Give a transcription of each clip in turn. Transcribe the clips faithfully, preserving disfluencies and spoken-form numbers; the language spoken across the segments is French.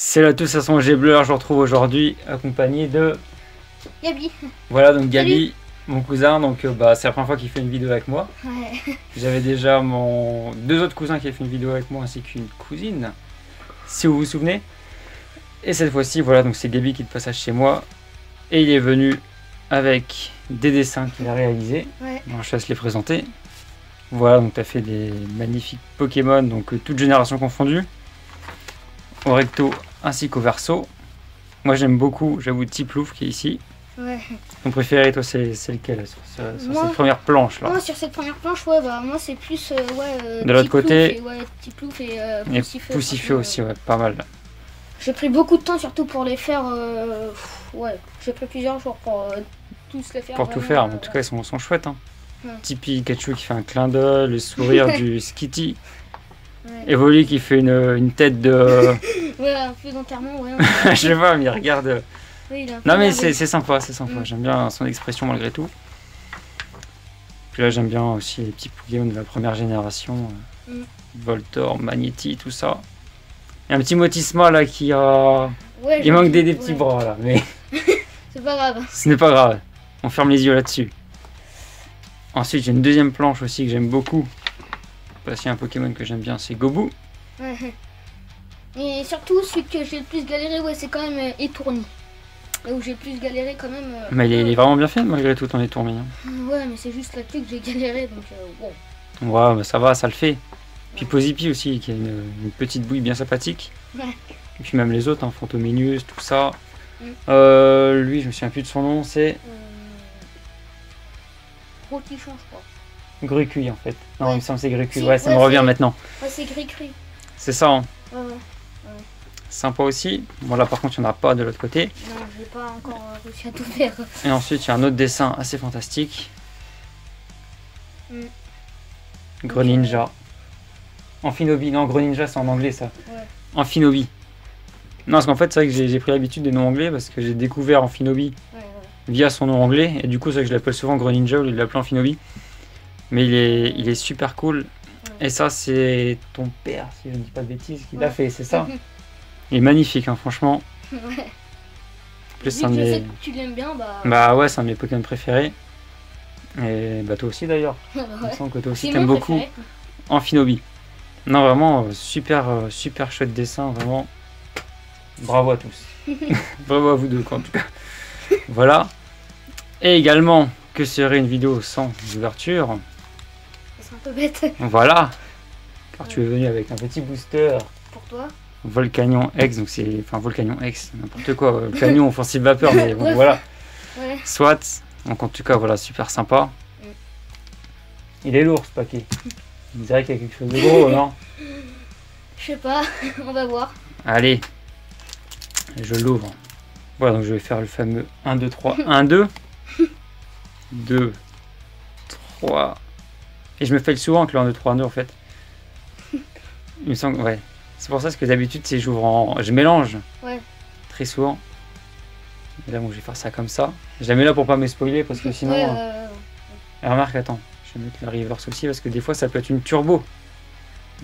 Salut à tous, ça c'est G-Bleur, je vous retrouve aujourd'hui accompagné de... Gabi. Voilà, donc Gabi, salut. Mon cousin, donc euh, bah, c'est la première fois qu'il fait une vidéo avec moi. Ouais. J'avais déjà mon... deux autres cousins qui avaient fait une vidéo avec moi, ainsi qu'une cousine, si vous vous souvenez. Et cette fois-ci, voilà, donc c'est Gabi qui est de passage chez moi. Et il est venu avec des dessins qu'il a réalisés. Ouais. Alors, je te laisse les présenter. Voilà, donc tu as fait des magnifiques Pokémon, donc euh, toutes générations confondues. Au recto ainsi qu'au verso. Moi j'aime beaucoup, j'avoue, Tiplouf qui est ici. Ouais. Ton préféré, toi, c'est lequel sur, ce, sur moi, cette première planche là? Moi sur cette première planche, ouais, bah moi c'est plus. Euh, ouais, euh, de l'autre côté. Et, ouais, Tiplouf et, euh, et Poussifeux. Poussifeux aussi, ouais, pas mal. J'ai pris beaucoup de temps surtout pour les faire. Euh, ouais, j'ai pris plusieurs jours pour euh, tous les faire. Pour vraiment, tout faire, euh, en tout cas ils sont, sont chouettes. Hein. Ouais. Tipi Kachu qui fait un clin d'œil, le sourire du Skitty. Ouais. Evoli qui fait une, une tête de... ouais, un peu d'enterrement, ouais. Je sais pas, mais il regarde... Oui, il a non mais c'est sympa, c'est sympa. Mmh. J'aime bien son expression malgré tout. Puis là, j'aime bien aussi les petits Pokémon de la première génération. Mmh. Voltor, Magneti, tout ça. Il y a un petit Motisma là qui a... Ouais, il manque des, des petits ouais. bras là, mais... c'est pas grave. Ce n'est pas grave. On ferme les yeux là-dessus. Ensuite, j'ai une deuxième planche aussi que j'aime beaucoup. Parce qu'il y a un Pokémon que j'aime bien, c'est Gobu. Ouais. Et surtout, celui que j'ai le plus galéré, ouais, c'est quand même étourni. Euh, et où j'ai le plus galéré quand même... Euh, mais il est, euh, il est vraiment bien fait malgré tout ton étourni. Hein. Ouais, mais c'est juste là-dessus que j'ai galéré, donc euh, bon. Ouais, mais ça va, ça le fait. Puis ouais. Posypi aussi, qui a une, une petite bouille bien sympathique. Ouais. Et puis même les autres, hein, fantominius, tout ça. Ouais. Euh, lui, je me souviens plus de son nom, c'est... Euh... Grotichon, je crois. Grucui en fait. Non, ouais. Il me semble c'est Grucui. Ouais, ça ouais, me revient maintenant. Ouais, c'est Grucui. C'est ça. Hein. Ouais, ouais. Ouais. Sympa aussi. Bon là par contre, il n'y en a pas de l'autre côté. Non, je n'ai pas encore réussi à tout faire. Et ensuite, il y a un autre dessin assez fantastique. Mm. Greninja. Amphinobi. Non, Greninja c'est en anglais ça. Ouais. Amphinobi. Non, parce qu'en fait, c'est vrai que j'ai pris l'habitude des noms anglais parce que j'ai découvert Amphinobi ouais, ouais. via son nom anglais. Et du coup, c'est vrai que je l'appelle souvent Greninja au lieu de l'appeler Amphinobi. Mais il est, il est super cool. Ouais. Et ça, c'est ton père, si je ne dis pas de bêtises, qui ouais. l'a fait, c'est ça. Il est magnifique, hein, franchement. Ouais. Plus, Vu que mes... je sais que tu l'aimes bien, bah... Bah ouais, c'est un de mes Pokémon préférés. Et bah toi aussi, d'ailleurs. Ouais. Il me semble que toi aussi, t'aimes beaucoup Amphinobi. Non, vraiment, super, super chouette dessin, vraiment. Bravo à tous. Bravo à vous deux, en tout cas. Voilà. Et également, que serait une vidéo sans ouverture ? C'est un peu bête. Voilà, car ouais. tu es venu avec un petit booster. Pour toi. Volcanion X, donc c'est, enfin Volcanion X, n'importe quoi, Volcanion offensive vapeur, mais bon, voilà. Ouais. Soit, donc en tout cas voilà, super sympa. Ouais. Il est lourd ce paquet. Il dirait qu'il y a quelque chose de gros, non ? Je sais pas, on va voir. Allez, je l'ouvre. Voilà, donc je vais faire le fameux un, deux, trois, un, deux. deux, trois. Et je me fais souvent avec le un, deux, trois, un, deux en fait. Il me semble, ouais. C'est pour ça que d'habitude, c'est j'ouvre en. Je mélange. Ouais. Très souvent. Et là, bon, je vais faire ça comme ça. Je la mets là pour pas me spoiler parce que sinon. Ouais, euh... Euh... Remarque, attends. Je vais mettre le reverse aussi parce que des fois, ça peut être une turbo.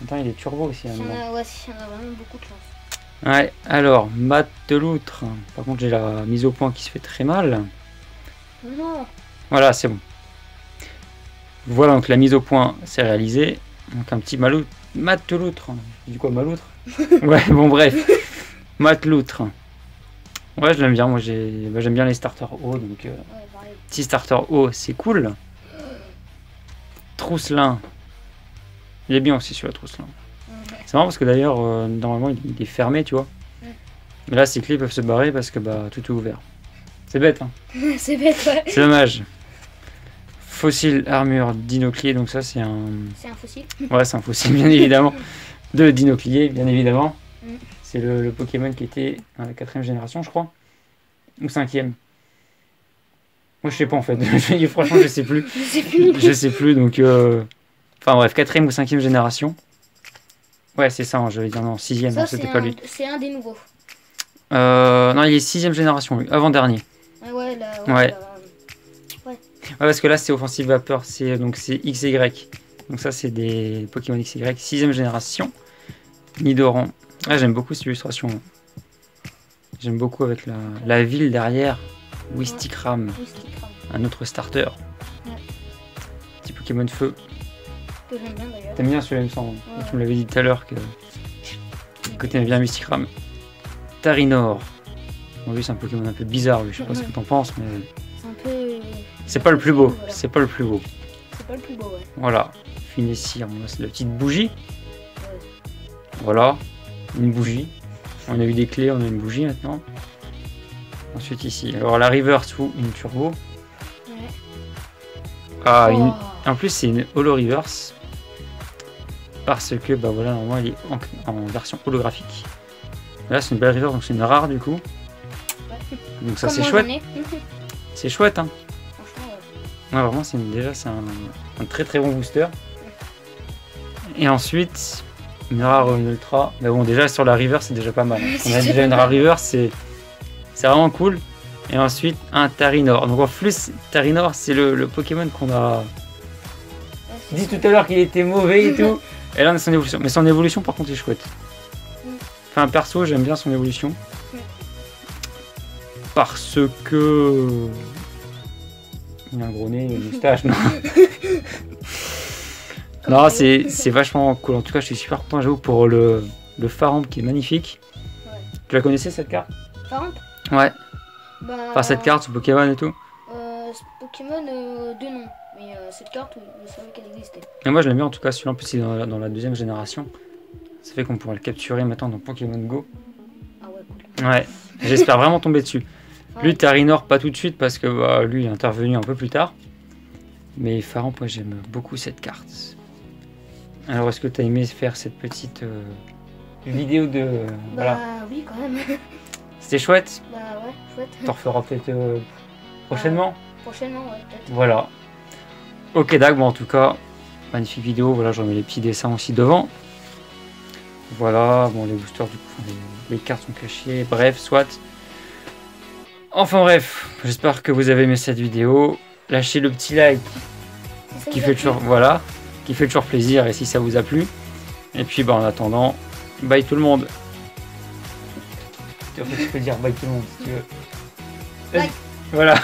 Attends, il est turbo aussi. Hein, si on a... Ouais, si on a vraiment beaucoup de chance. Ouais, alors, Mat Loutre. Par contre, j'ai la mise au point qui se fait très mal. Non. Voilà, c'est bon. Voilà, donc la mise au point, c'est réalisé. Donc un petit malou... Mat Loutre. J'ai dit quoi, Maloutre? Ouais, bon bref. Mat Loutre. Ouais, je l'aime bien. Moi, j'aime bah, bien les starters hauts. Donc, euh... ouais, petit starter haut, c'est cool. Trousselin. Il est bien aussi sur la Trousselin. Ouais. C'est marrant parce que d'ailleurs, euh, normalement, il est fermé, tu vois. Ouais. Mais là, ces clés peuvent se barrer parce que bah tout est ouvert. C'est bête, hein. C'est bête, ouais. C'est dommage. Fossile, armure, Dinoclier, donc ça c'est un... C'est un fossile. Ouais, c'est un fossile, bien évidemment. De Dinoclier, bien évidemment. Mm. C'est le, le Pokémon qui était dans la quatrième génération, je crois. Ou cinquième. Moi, je sais pas, en fait. Franchement, je sais plus. je sais plus. Je sais plus, donc... Euh... Enfin bref, quatrième ou cinquième génération. Ouais, c'est ça, hein, je vais dire non, sixième, ça, hein, c'était pas un, lui. C'est un des nouveaux. Euh, non, il est sixième génération, lui, avant-dernier. Ouais, là, ouais, ouais. Là, ouais. ouais, parce que là c'est offensive vapeur, c'est donc c'est X Y. Donc ça c'est des Pokémon X Y, sixième génération. Nidoran. Ah, j'aime beaucoup cette illustration. J'aime beaucoup avec la, la ville derrière, Whistikram, Whistikram. Un autre starter. Ouais. Petit Pokémon feu. Que j'aime bien d'ailleurs. T'aimes bien celui-là, il me semble. Ouais. Tu me l'avais dit tout à l'heure que, que t'aimes bien Whistikram. Tarinor. Bon, lui, c'est un Pokémon un peu bizarre, lui. Je sais pas mm-hmm. ce que t'en penses, mais. C'est un peu. C'est pas le plus beau. Voilà. C'est pas le plus beau. C'est pas le plus beau, ouais. Voilà. Finessir, bon, c'est la petite bougie. Ouais. Voilà. Une bougie. On a eu des clés, on a une bougie maintenant. Ensuite ici, alors la reverse ou une turbo. Ouais. Ah, oh. une... en plus c'est une holo reverse parce que bah voilà, normalement elle est en, en version holographique. Là c'est une belle reverse, donc c'est une rare du coup. Ouais. Donc ça c'est chouette. C'est chouette hein. Franchement, ouais. Ouais, vraiment c'est une... déjà c'est un... un très très bon booster. Ouais. Et ensuite. Une rare, une ultra, mais bon déjà sur la river c'est déjà pas mal. On a déjà une rare river, c'est vraiment cool. Et ensuite un Tarinor. Donc en plus Tarinor c'est le, le Pokémon qu'on a dit tout à l'heure qu'il était mauvais et tout. Et là on a son évolution. Mais son évolution par contre est chouette. Enfin perso j'aime bien son évolution. Parce que... Il a un gros nez, il a une moustache, non. Non, c'est vachement cool. En tout cas, je suis super content, j'avoue, pour le, le Pharamp qui est magnifique. Ouais. Tu la connaissais cette carte Pharamp? Ouais. Bah, enfin, cette carte, ce Pokémon et tout euh, ce Pokémon, euh, de nom. Mais euh, cette carte, je savais qu'elle existait. Et moi, je l'aime bien en tout cas, celui-là, en plus, c'est dans, dans la deuxième génération. Ça fait qu'on pourra le capturer maintenant dans Pokémon Go. Ah ouais, cool. Ouais, j'espère vraiment tomber dessus. Ouais. Lui, Tarinor, pas tout de suite parce que bah, lui, il est intervenu un peu plus tard. Mais Pharamp, moi, j'aime beaucoup cette carte. Alors, est-ce que tu as aimé faire cette petite euh, vidéo de... Euh, bah voilà. Oui, quand même. C'était chouette. Bah ouais, chouette. T'en referas peut-être euh, prochainement euh, Prochainement, ouais, peut-être. Voilà. Ok, d'accord, bon, en tout cas, magnifique vidéo. Voilà, j'en mets les petits dessins aussi devant. Voilà, bon, les boosters, du coup, les, les cartes sont cachées. Bref, soit. Enfin bref, j'espère que vous avez aimé cette vidéo. Lâchez le petit like qui fait toujours... Voilà. Qui fait toujours plaisir et si ça vous a plu. Et puis bah, en attendant, bye tout le monde. Tu peux dire bye tout le monde si tu veux. Bye. Voilà.